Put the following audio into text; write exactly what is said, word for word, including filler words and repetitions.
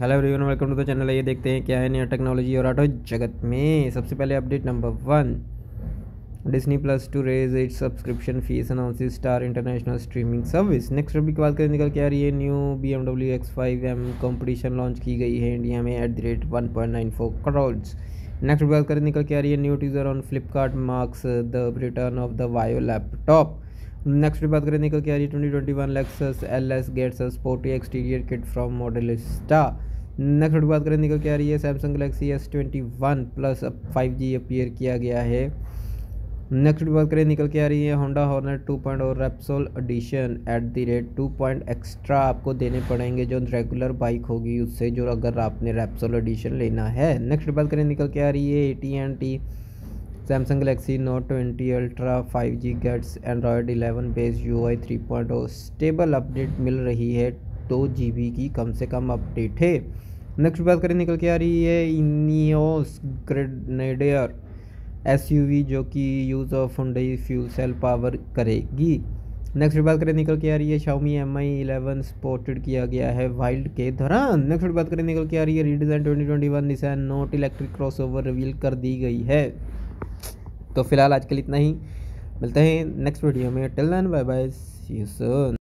Hello everyone, welcome to the channel. ये देखते हैं क्या है नया टेक्नोलॉजी और ऑटो जगत में। सबसे पहले update number one, Disney plus to raise its subscription fees, announces Star international streaming service. Next अभी की बात करें निकल के यार, ये new B M W X five M competition launch की गई है इंडिया में at the rate one point nine four crore. Next अभी बात करें निकल के यार, ये new teaser on Flipkart marks the return of the Vaio laptop. Next भी बात करें निकल के आ रही, twenty twenty one Lexus L S gets a sporty exterior kit from Modellista. Next भी बात करें निकल के आ रही है, Samsung Galaxy S twenty one plus five G appear किया गया है। नेक्स्ट भी बात करें निकल के आ रही है, होंडा हॉर्नेट टू पॉइंट और Repsol edition at the rate two point extra आपको देने पड़ेंगे जो रेगुलर बाइक होगी उससे, जो अगर आपने रेप्सोल एडिशन लेना है। नेक्स्ट बात करें निकल के आ रही है, A T and T Samsung Galaxy Note twenty ultra five G gets Android eleven base UI three point zero stable update मिल रही है, दो जी बी की कम से कम अपडेट है। नेक्स्ट बात करें निकल के आ रही है, इनियोस ग्रेनेडियर एसयूवी जो कि use of Hyundai fuel cell power करेगी। नेक्स्ट बात करें निकल के आ रही है, Xiaomi Mi इलेवन स्पोर्टेड किया गया है वाइल्ड के दौरान। नेक्स्ट बात करें निकल के आ रही है, redesign twenty twenty one Nissan Note electric crossover reveal कर दी गई है। तो फिलहाल आज के लिए इतना ही, मिलते हैं नेक्स्ट वीडियो में। Till then bye bye, see you soon.